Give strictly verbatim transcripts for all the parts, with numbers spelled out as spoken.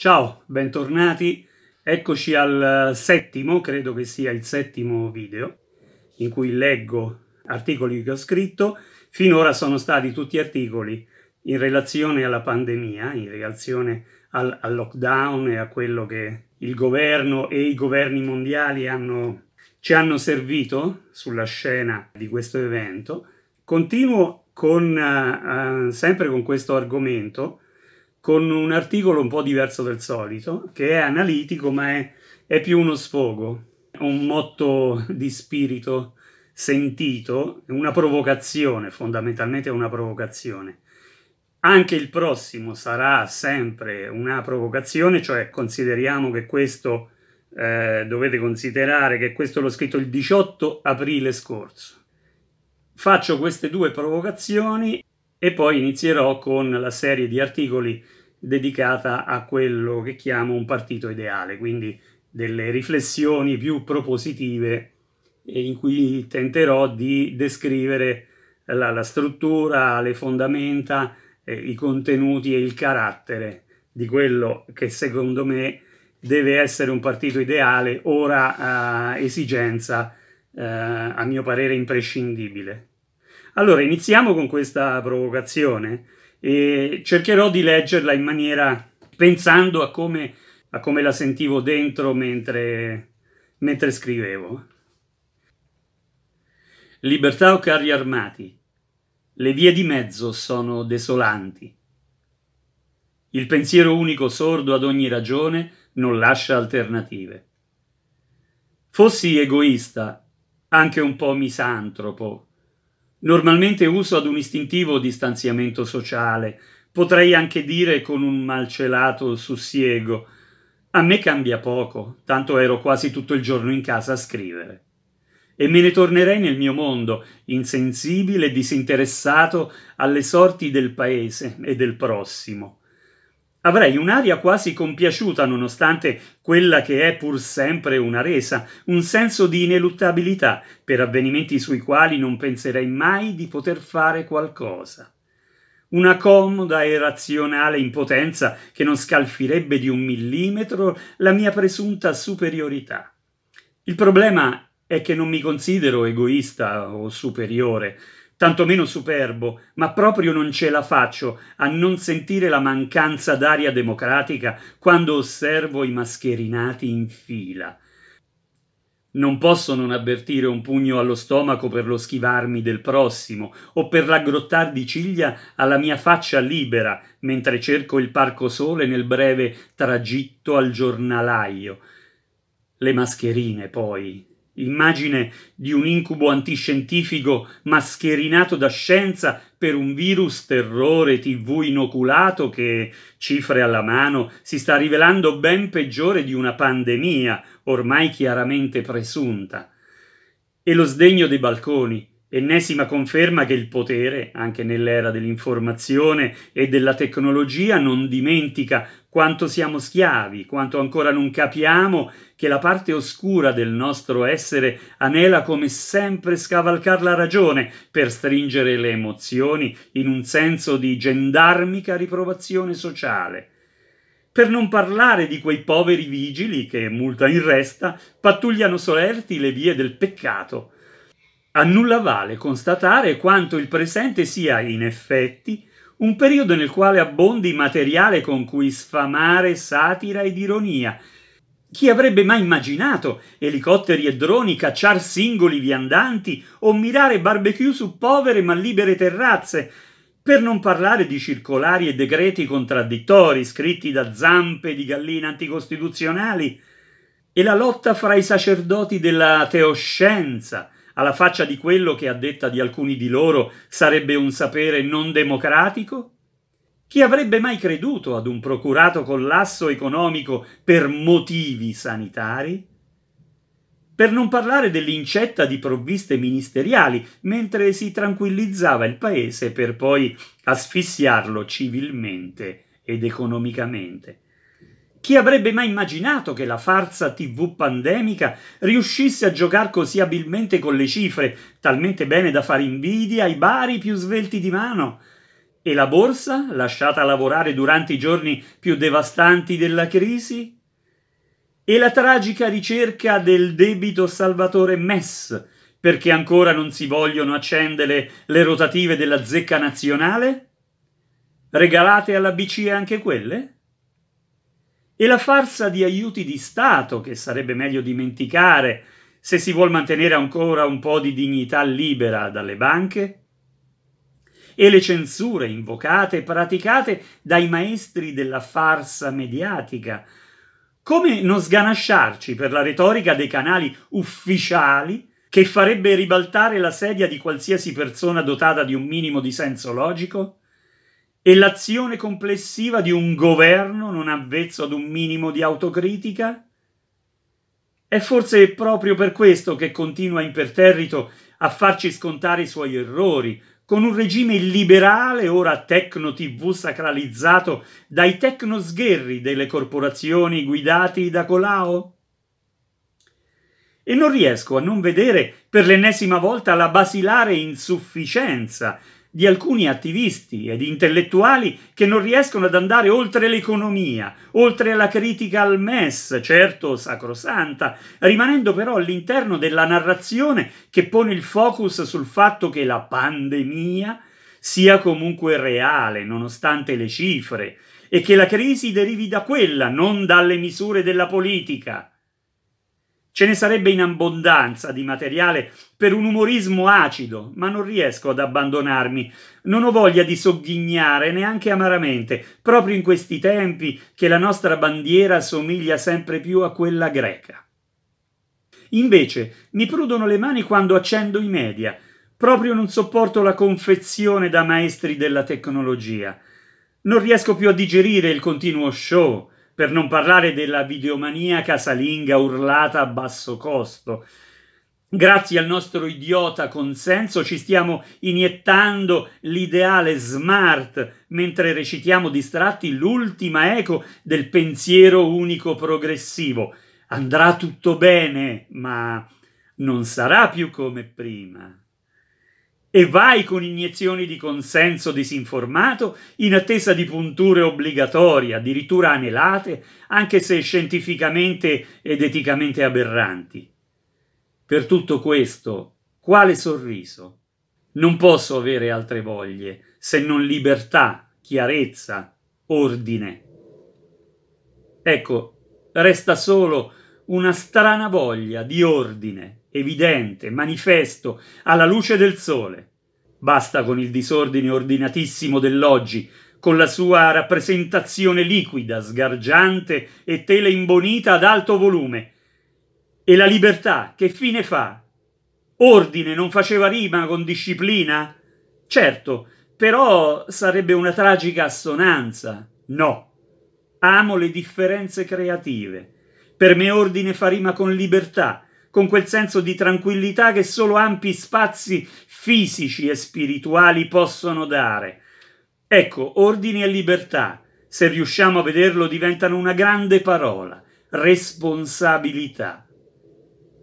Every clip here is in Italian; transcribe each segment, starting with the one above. Ciao, bentornati, eccoci al settimo, credo che sia il settimo video, in cui leggo articoli che ho scritto. Finora sono stati tutti articoli in relazione alla pandemia, in relazione al, al lockdown e a quello che il governo e i governi mondiali hanno, ci hanno servito sulla scena di questo evento. Continuo con, uh, uh, sempre con questo argomento, con un articolo un po' diverso del solito, che è analitico ma è, è più uno sfogo, un motto di spirito sentito, una provocazione, fondamentalmente una provocazione. Anche il prossimo sarà sempre una provocazione, cioè consideriamo che questo, eh, dovete considerare che questo l'ho scritto il diciotto aprile scorso. Faccio queste due provocazioni e poi inizierò con la serie di articoli dedicata a quello che chiamo un partito ideale, quindi delle riflessioni più propositive in cui tenterò di descrivere la, la struttura, le fondamenta, eh, i contenuti e il carattere di quello che secondo me deve essere un partito ideale, ora eh, esigenza eh, a mio parere imprescindibile. Allora, iniziamo con questa provocazione e cercherò di leggerla in maniera pensando a come, a come la sentivo dentro mentre, mentre scrivevo. Libertà o carri armati, le vie di mezzo sono desolanti. Il pensiero unico sordo ad ogni ragione non lascia alternative. Fossi egoista, anche un po' misantropo, normalmente uso ad un istintivo distanziamento sociale, potrei anche dire con un malcelato sussiego. A me cambia poco, tanto ero quasi tutto il giorno in casa a scrivere. E me ne tornerei nel mio mondo, insensibile e disinteressato alle sorti del paese e del prossimo. Avrei un'aria quasi compiaciuta, nonostante quella che è pur sempre una resa, un senso di ineluttabilità per avvenimenti sui quali non penserei mai di poter fare qualcosa. Una comoda e razionale impotenza che non scalfirebbe di un millimetro la mia presunta superiorità. Il problema è che non mi considero egoista o superiore, tantomeno superbo, ma proprio non ce la faccio a non sentire la mancanza d'aria democratica quando osservo i mascherinati in fila. Non posso non avvertire un pugno allo stomaco per lo schivarmi del prossimo o per l'aggrottar di ciglia alla mia faccia libera mentre cerco il parco sole nel breve tragitto al giornalaio. Le mascherine, poi, immagine di un incubo antiscientifico mascherinato da scienza per un virus terrore tivù inoculato che, cifre alla mano, si sta rivelando ben peggiore di una pandemia ormai chiaramente presunta. E lo sdegno dei balconi, ennesima conferma che il potere, anche nell'era dell'informazione e della tecnologia, non dimentica quanto siamo schiavi, quanto ancora non capiamo che la parte oscura del nostro essere anela come sempre scavalcar la ragione per stringere le emozioni in un senso di gendarmica riprovazione sociale. Per non parlare di quei poveri vigili che, multa in resta, pattugliano solerti le vie del peccato. A nulla vale constatare quanto il presente sia, in effetti, un periodo nel quale abbondi materiale con cui sfamare satira ed ironia. Chi avrebbe mai immaginato elicotteri e droni cacciar singoli viandanti o mirare barbecue su povere ma libere terrazze? Per non parlare di circolari e decreti contraddittori scritti da zampe di gallina anticostituzionali e la lotta fra i sacerdoti della teoscienza, alla faccia di quello che a detta di alcuni di loro sarebbe un sapere non democratico? Chi avrebbe mai creduto ad un procurato collasso economico per motivi sanitari? Per non parlare dell'incetta di provviste ministeriali mentre si tranquillizzava il paese per poi asfissiarlo civilmente ed economicamente. Chi avrebbe mai immaginato che la farsa tivù pandemica riuscisse a giocare così abilmente con le cifre, talmente bene da far invidia ai bari più svelti di mano? E la borsa, lasciata lavorare durante i giorni più devastanti della crisi? E la tragica ricerca del debito salvatore M E S, perché ancora non si vogliono accendere le rotative della zecca nazionale? Regalate alla B C E anche quelle? E la farsa di aiuti di Stato, che sarebbe meglio dimenticare se si vuol mantenere ancora un po' di dignità libera dalle banche? E le censure invocate e praticate dai maestri della farsa mediatica? Come non sganasciarci per la retorica dei canali ufficiali che farebbe ribaltare la sedia di qualsiasi persona dotata di un minimo di senso logico? E l'azione complessiva di un governo non avvezzo ad un minimo di autocritica? È forse proprio per questo che continua imperterrito a farci scontare i suoi errori, con un regime illiberale, ora tecno-tv sacralizzato dai tecno-sgherri delle corporazioni guidati da Colao? E non riesco a non vedere per l'ennesima volta la basilare insufficienza di alcuni attivisti ed intellettuali che non riescono ad andare oltre l'economia, oltre la critica al M E S, certo sacrosanta, rimanendo però all'interno della narrazione che pone il focus sul fatto che la pandemia sia comunque reale, nonostante le cifre, e che la crisi derivi da quella, non dalle misure della politica. Ce ne sarebbe in abbondanza di materiale per un umorismo acido, ma non riesco ad abbandonarmi. Non ho voglia di sogghignare neanche amaramente, proprio in questi tempi che la nostra bandiera somiglia sempre più a quella greca. Invece mi prudono le mani quando accendo i media. Proprio non sopporto la confezione da maestri della tecnologia. Non riesco più a digerire il continuo show, per non parlare della videomania casalinga urlata a basso costo. Grazie al nostro idiota consenso ci stiamo iniettando l'ideale smart mentre recitiamo distratti l'ultima eco del pensiero unico progressivo. Andrà tutto bene, ma non sarà più come prima. E vai con iniezioni di consenso disinformato in attesa di punture obbligatorie, addirittura anelate, anche se scientificamente ed eticamente aberranti. Per tutto questo, quale sorriso? Non posso avere altre voglie se non libertà, chiarezza, ordine. Ecco, resta solo una strana voglia di ordine, evidente, manifesto, alla luce del sole. Basta con il disordine ordinatissimo dell'oggi, con la sua rappresentazione liquida, sgargiante e teleimbonita ad alto volume. E la libertà, che fine fa? Ordine non faceva rima con disciplina? Certo, però sarebbe una tragica assonanza. No. Amo le differenze creative. Per me ordine fa rima con libertà, con quel senso di tranquillità che solo ampi spazi fisici e spirituali possono dare. Ecco, ordine e libertà, se riusciamo a vederlo, diventano una grande parola, responsabilità.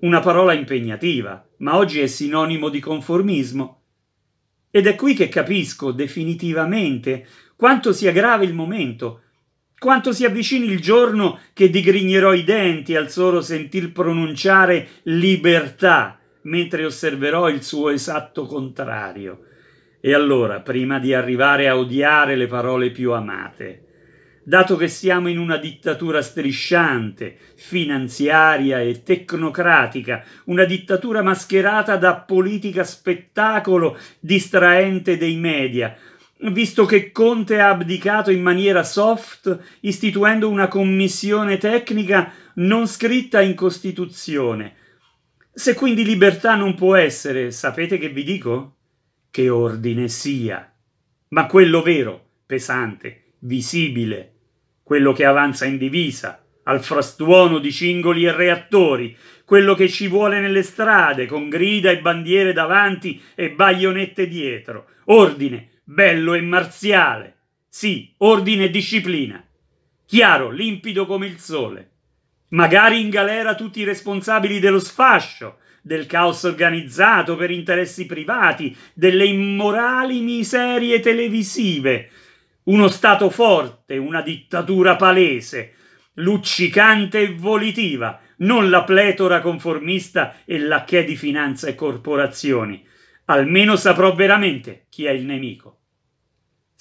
Una parola impegnativa, ma oggi è sinonimo di conformismo. Ed è qui che capisco definitivamente quanto sia grave il momento, quanto si avvicini il giorno che digrignerò i denti al solo sentir pronunciare libertà, mentre osserverò il suo esatto contrario. E allora, prima di arrivare a odiare le parole più amate, dato che siamo in una dittatura strisciante, finanziaria e tecnocratica, una dittatura mascherata da politica spettacolo distraente dei media, visto che Conte ha abdicato in maniera soft istituendo una commissione tecnica non scritta in Costituzione. Se quindi libertà non può essere, sapete che vi dico? Che ordine sia, ma quello vero, pesante, visibile, quello che avanza in divisa, al frastuono di cingoli e reattori, quello che ci vuole nelle strade, con grida e bandiere davanti e baionette dietro. Ordine, bello e marziale, sì, ordine e disciplina, chiaro, limpido come il sole, magari in galera tutti i responsabili dello sfascio, del caos organizzato per interessi privati, delle immorali miserie televisive, uno Stato forte, una dittatura palese, luccicante e volitiva, non la pletora conformista e lacchè di finanza e corporazioni. Almeno saprò veramente chi è il nemico.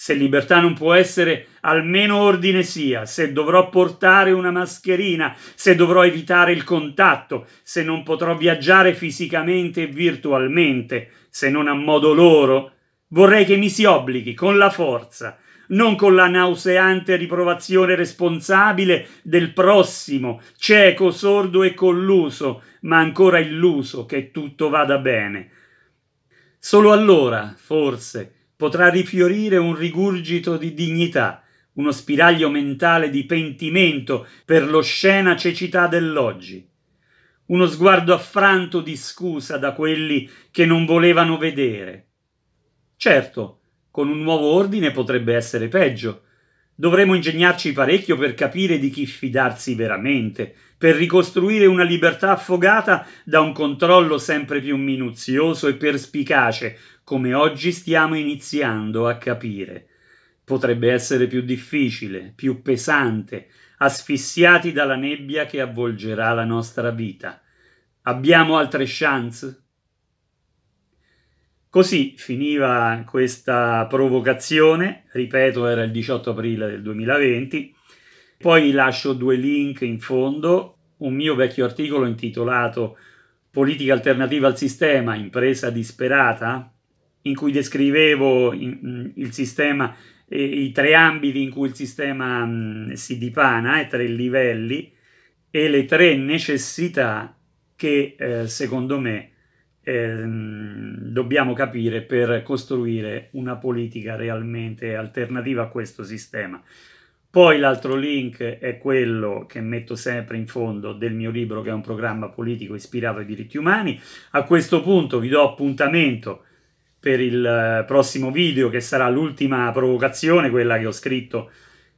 Se libertà non può essere, almeno ordine sia, se dovrò portare una mascherina, se dovrò evitare il contatto, se non potrò viaggiare fisicamente e virtualmente, se non a modo loro, vorrei che mi si obblighi con la forza, non con la nauseante riprovazione responsabile del prossimo, cieco, sordo e colluso, ma ancora illuso che tutto vada bene. Solo allora, forse, potrà rifiorire un rigurgito di dignità, uno spiraglio mentale di pentimento per l'oscena cecità dell'oggi, uno sguardo affranto di scusa da quelli che non volevano vedere. Certo, con un nuovo ordine potrebbe essere peggio. Dovremo ingegnarci parecchio per capire di chi fidarsi veramente, per ricostruire una libertà affogata da un controllo sempre più minuzioso e perspicace, come oggi stiamo iniziando a capire. Potrebbe essere più difficile, più pesante, asfissiati dalla nebbia che avvolgerà la nostra vita. Abbiamo altre chance? Così finiva questa provocazione, ripeto era il diciotto aprile del duemilaventi, poi lascio due link in fondo, un mio vecchio articolo intitolato Politica alternativa al sistema, impresa disperata, in cui descrivevo il sistema, i tre ambiti in cui il sistema si dipana, i tre livelli e le tre necessità che eh, secondo me Eh, dobbiamo capire per costruire una politica realmente alternativa a questo sistema. Poi l'altro link è quello che metto sempre in fondo del mio libro, che è un programma politico ispirato ai diritti umani. A questo punto vi do appuntamento per il prossimo video, che sarà l'ultima provocazione, quella che ho scritto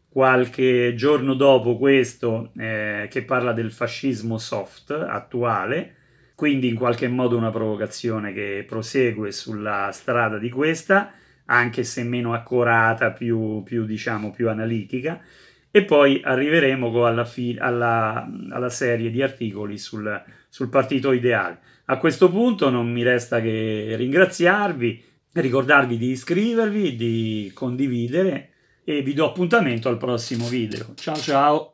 qualche giorno dopo questo, eh, che parla del fascismo soft attuale. Quindi in qualche modo una provocazione che prosegue sulla strada di questa, anche se meno accorata, più, più diciamo più analitica, e poi arriveremo alla, alla, alla serie di articoli sul, sul partito ideale. A questo punto non mi resta che ringraziarvi, ricordarvi di iscrivervi, di condividere e vi do appuntamento al prossimo video. Ciao ciao!